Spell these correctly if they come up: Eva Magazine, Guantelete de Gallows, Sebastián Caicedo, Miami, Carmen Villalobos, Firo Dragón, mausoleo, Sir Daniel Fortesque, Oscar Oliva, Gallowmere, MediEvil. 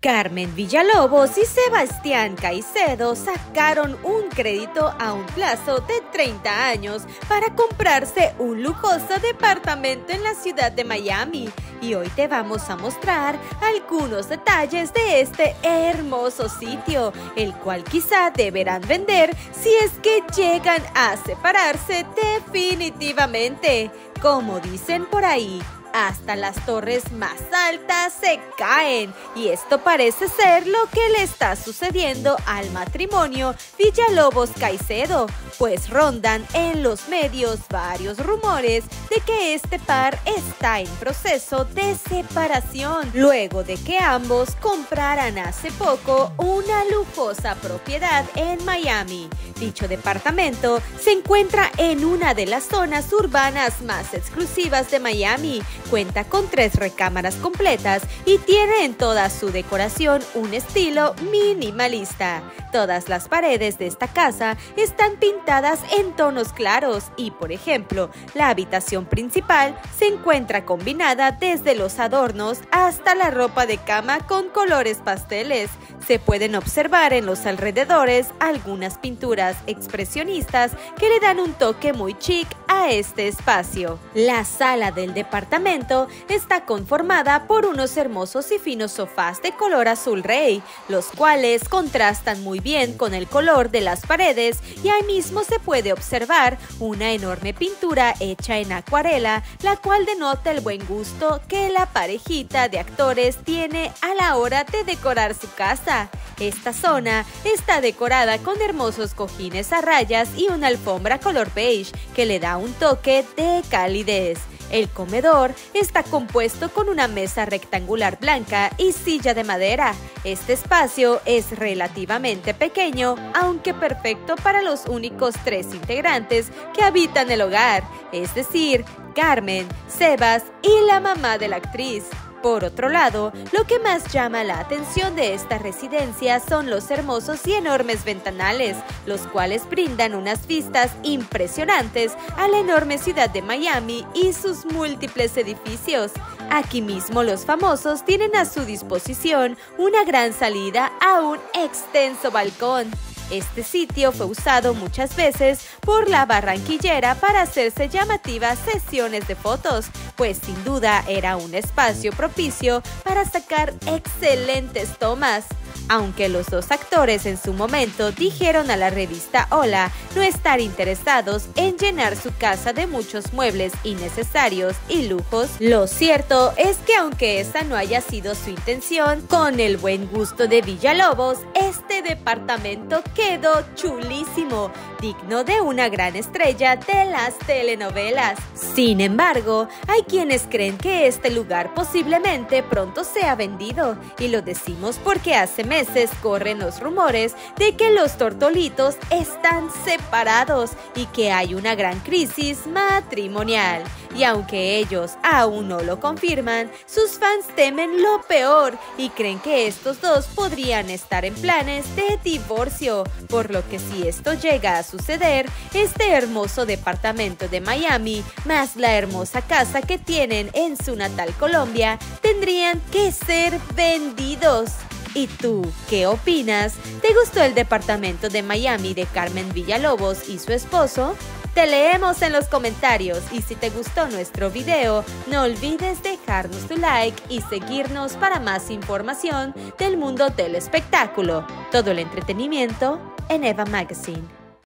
Carmen Villalobos y Sebastián Caicedo sacaron un crédito a un plazo de 30 años para comprarse un lujoso departamento en la ciudad de Miami. Y hoy te vamos a mostrar algunos detalles de este hermoso sitio, el cual quizá deberán vender si es que llegan a separarse definitivamente. Como dicen por ahí, hasta las torres más altas se caen, y esto parece ser lo que le está sucediendo al matrimonio Villalobos-Caicedo, pues rondan en los medios varios rumores de que este par está en proceso de separación, luego de que ambos compraran hace poco una lujosa propiedad en Miami. Dicho departamento se encuentra en una de las zonas urbanas más exclusivas de Miami. Cuenta con 3 recámaras completas y tiene en toda su decoración un estilo minimalista. Todas las paredes de esta casa están pintadas en tonos claros y, por ejemplo, la habitación principal se encuentra combinada desde los adornos hasta la ropa de cama con colores pasteles. Se pueden observar en los alrededores algunas pinturas expresionistas que le dan un toque muy chic a este espacio. La sala del departamento está conformada por unos hermosos y finos sofás de color azul rey, los cuales contrastan muy bien con el color de las paredes, y ahí mismo se puede observar una enorme pintura hecha en acuarela, la cual denota el buen gusto que la parejita de actores tiene a la hora de decorar su casa. Esta zona está decorada con hermosos cojines a rayas y una alfombra color beige que le da un toque de calidez. El comedor está compuesto con una mesa rectangular blanca y silla de madera. Este espacio es relativamente pequeño, aunque perfecto para los únicos 3 integrantes que habitan el hogar, es decir, Carmen, Sebas y la mamá de la actriz. Por otro lado, lo que más llama la atención de esta residencia son los hermosos y enormes ventanales, los cuales brindan unas vistas impresionantes a la enorme ciudad de Miami y sus múltiples edificios. Aquí mismo los famosos tienen a su disposición una gran salida a un extenso balcón. Este sitio fue usado muchas veces por la barranquillera para hacerse llamativas sesiones de fotos, pues sin duda era un espacio propicio para sacar excelentes tomas. Aunque los dos actores en su momento dijeron a la revista Hola no estar interesados en llenar su casa de muchos muebles innecesarios y lujos, lo cierto es que aunque esa no haya sido su intención, con el buen gusto de Villalobos, este departamento quedó chulísimo, digno de una gran estrella de las telenovelas. Sin embargo, hay quienes creen que este lugar posiblemente pronto sea vendido, y lo decimos porque hace meses corren los rumores de que los tortolitos están separados y que hay una gran crisis matrimonial. Y aunque ellos aún no lo confirman, sus fans temen lo peor y creen que estos dos podrían estar en planes de divorcio, por lo que si esto llega a suceder, este hermoso departamento de Miami, más la hermosa casa que tienen en su natal Colombia, tendrían que ser vendidos. ¿Y tú, qué opinas? ¿Te gustó el departamento de Miami de Carmen Villalobos y su esposo? Te leemos en los comentarios, y si te gustó nuestro video, no olvides dejarnos tu like y seguirnos para más información del mundo del espectáculo. Todo el entretenimiento en Eva Magazine.